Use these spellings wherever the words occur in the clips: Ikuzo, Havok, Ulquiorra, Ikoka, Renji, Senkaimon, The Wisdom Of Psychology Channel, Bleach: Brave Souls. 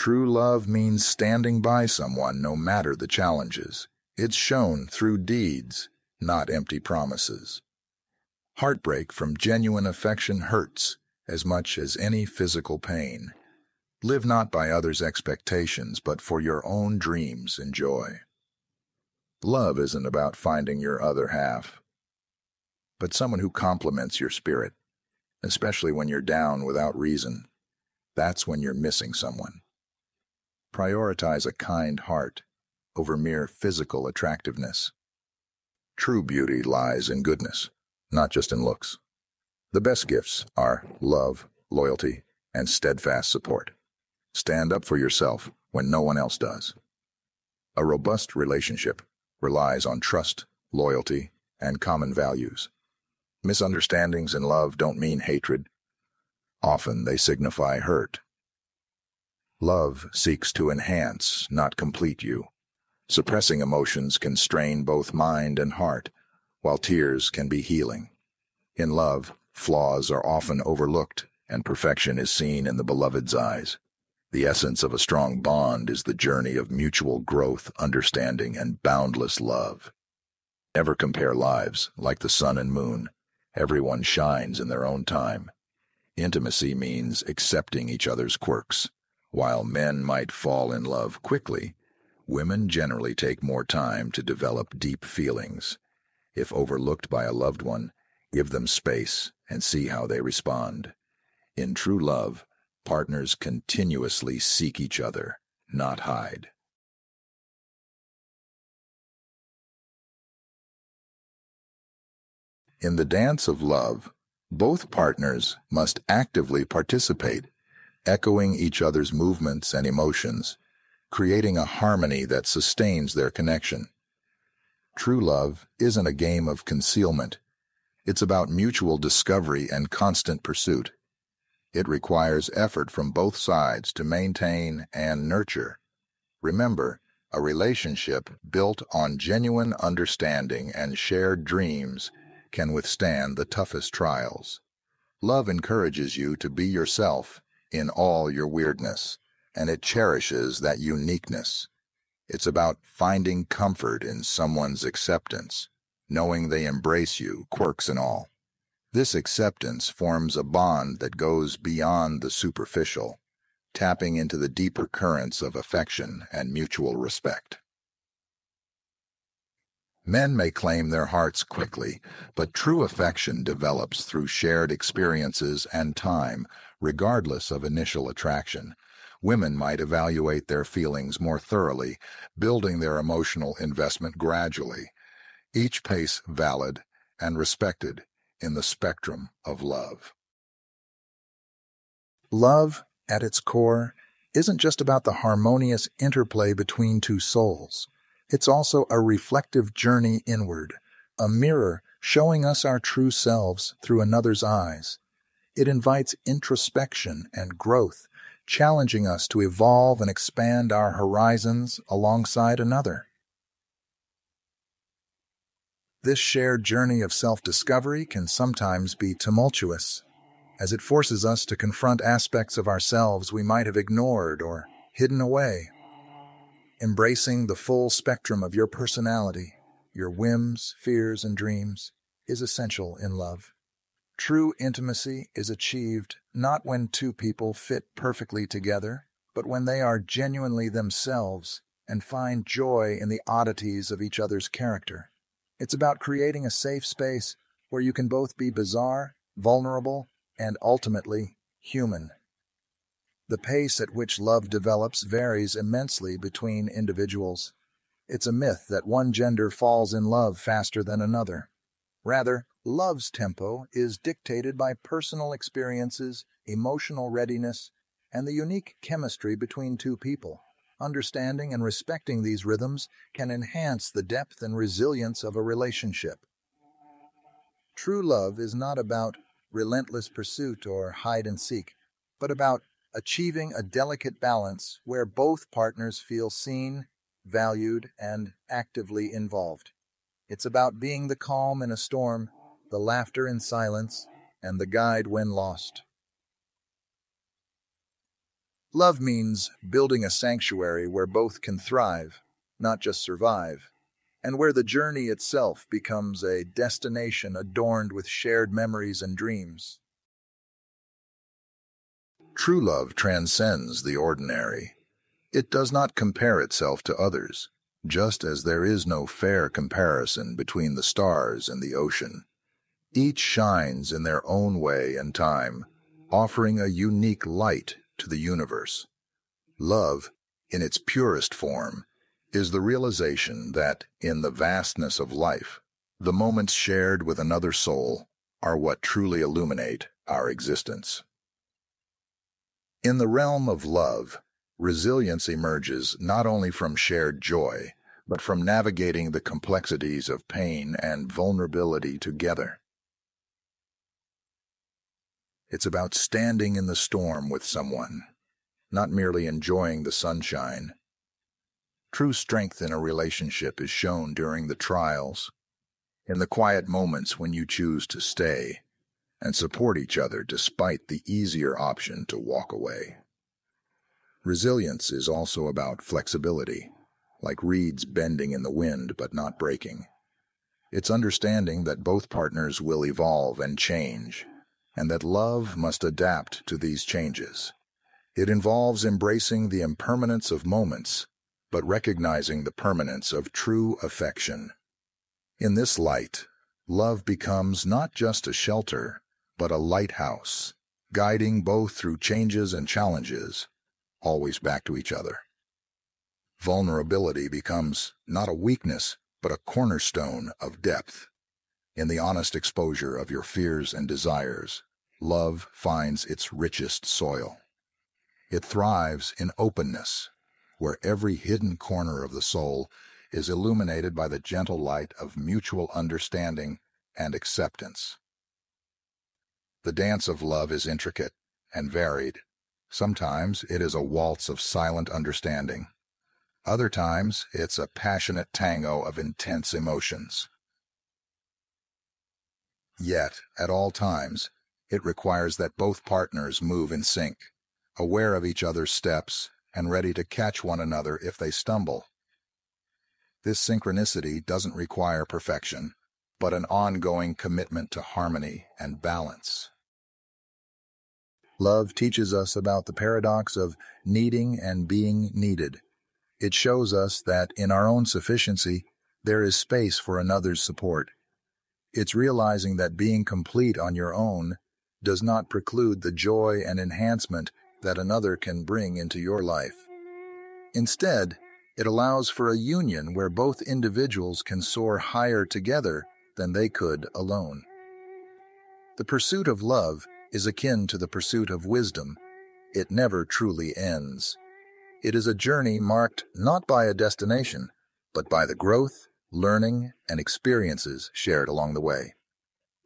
True love means standing by someone no matter the challenges. It's shown through deeds, not empty promises. Heartbreak from genuine affection hurts as much as any physical pain. Live not by others' expectations, but for your own dreams and joy. Love isn't about finding your other half, but someone who complements your spirit, especially when you're down without reason. That's when you're missing someone. Prioritize a kind heart over mere physical attractiveness. True beauty lies in goodness, not just in looks. The best gifts are love, loyalty, and steadfast support. Stand up for yourself when no one else does. A robust relationship relies on trust, loyalty, and common values. Misunderstandings in love don't mean hatred. Often they signify hurt. Love seeks to enhance, not complete you. Suppressing emotions can strain both mind and heart, while tears can be healing. In love, flaws are often overlooked, and perfection is seen in the beloved's eyes. The essence of a strong bond is the journey of mutual growth, understanding, and boundless love. Never compare lives. Like the sun and moon, everyone shines in their own time. Intimacy means accepting each other's quirks. While men might fall in love quickly, women generally take more time to develop deep feelings. If overlooked by a loved one, give them space and see how they respond. In true love, partners continuously seek each other, not hide. In the dance of love, both partners must actively participate, echoing each other's movements and emotions, creating a harmony that sustains their connection. True love isn't a game of concealment. It's about mutual discovery and constant pursuit. It requires effort from both sides to maintain and nurture. Remember, a relationship built on genuine understanding and shared dreams can withstand the toughest trials. Love encourages you to be yourself in all your weirdness, and it cherishes that uniqueness. It's about finding comfort in someone's acceptance, knowing they embrace you, quirks and all. This acceptance forms a bond that goes beyond the superficial, tapping into the deeper currents of affection and mutual respect. Men may claim their hearts quickly, but true affection develops through shared experiences and time, regardless of initial attraction. Women might evaluate their feelings more thoroughly, building their emotional investment gradually. Each pace valid and respected in the spectrum of love. Love, at its core, isn't just about the harmonious interplay between two souls. It's also a reflective journey inward, a mirror showing us our true selves through another's eyes. It invites introspection and growth, challenging us to evolve and expand our horizons alongside another. This shared journey of self-discovery can sometimes be tumultuous, as it forces us to confront aspects of ourselves we might have ignored or hidden away. Embracing the full spectrum of your personality, your whims, fears, and dreams, is essential in love. True intimacy is achieved not when two people fit perfectly together, but when they are genuinely themselves and find joy in the oddities of each other's character. It's about creating a safe space where you can both be bizarre, vulnerable, and ultimately human. The pace at which love develops varies immensely between individuals. It's a myth that one gender falls in love faster than another. Rather, love's tempo is dictated by personal experiences, emotional readiness, and the unique chemistry between two people. Understanding and respecting these rhythms can enhance the depth and resilience of a relationship. True love is not about relentless pursuit or hide and seek, but about achieving a delicate balance where both partners feel seen, valued, and actively involved. It's about being the calm in a storm, the laughter in silence, and the guide when lost. Love means building a sanctuary where both can thrive, not just survive, and where the journey itself becomes a destination adorned with shared memories and dreams. True love transcends the ordinary. It does not compare itself to others, just as there is no fair comparison between the stars and the ocean. Each shines in their own way and time, offering a unique light to the universe. Love, in its purest form, is the realization that, in the vastness of life, the moments shared with another soul are what truly illuminate our existence. In the realm of love, resilience emerges not only from shared joy, but from navigating the complexities of pain and vulnerability together. It's about standing in the storm with someone, not merely enjoying the sunshine. True strength in a relationship is shown during the trials, in the quiet moments when you choose to stay and support each other despite the easier option to walk away. Resilience is also about flexibility, like reeds bending in the wind but not breaking. It's understanding that both partners will evolve and change, and that love must adapt to these changes. It involves embracing the impermanence of moments, but recognizing the permanence of true affection. In this light, love becomes not just a shelter, but a lighthouse, guiding both through changes and challenges, always back to each other. Vulnerability becomes not a weakness, but a cornerstone of depth. In the honest exposure of your fears and desires, love finds its richest soil. It thrives in openness, where every hidden corner of the soul is illuminated by the gentle light of mutual understanding and acceptance. The dance of love is intricate and varied. Sometimes it is a waltz of silent understanding. Other times it's a passionate tango of intense emotions. Yet, at all times, it requires that both partners move in sync, aware of each other's steps and ready to catch one another if they stumble. This synchronicity doesn't require perfection, but an ongoing commitment to harmony and balance. Love teaches us about the paradox of needing and being needed. It shows us that in our own sufficiency, there is space for another's support. It's realizing that being complete on your own does not preclude the joy and enhancement that another can bring into your life. Instead, it allows for a union where both individuals can soar higher together than they could alone. The pursuit of love is akin to the pursuit of wisdom. It never truly ends. It is a journey marked not by a destination, but by the growth, learning, and experiences shared along the way.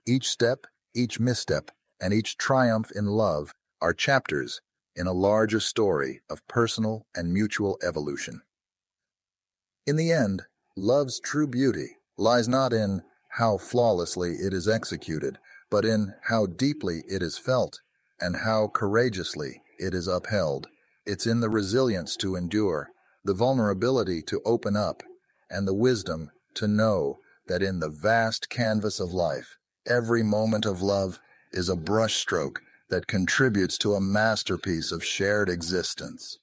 Each step, each misstep, and each triumph in love are chapters in a larger story of personal and mutual evolution. In the end, love's true beauty lies not in how flawlessly it is executed, but in how deeply it is felt and how courageously it is upheld. It's in the resilience to endure, the vulnerability to open up, and the wisdom to know that in the vast canvas of life, every moment of love is a brushstroke that contributes to a masterpiece of shared existence.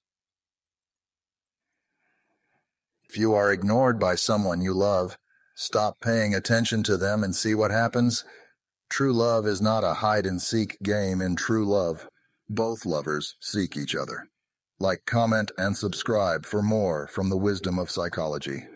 If you are ignored by someone you love, stop paying attention to them and see what happens. True love is not a hide-and-seek game. In true love, both lovers seek each other. Like, comment, and subscribe for more from The Wisdom of Psychology.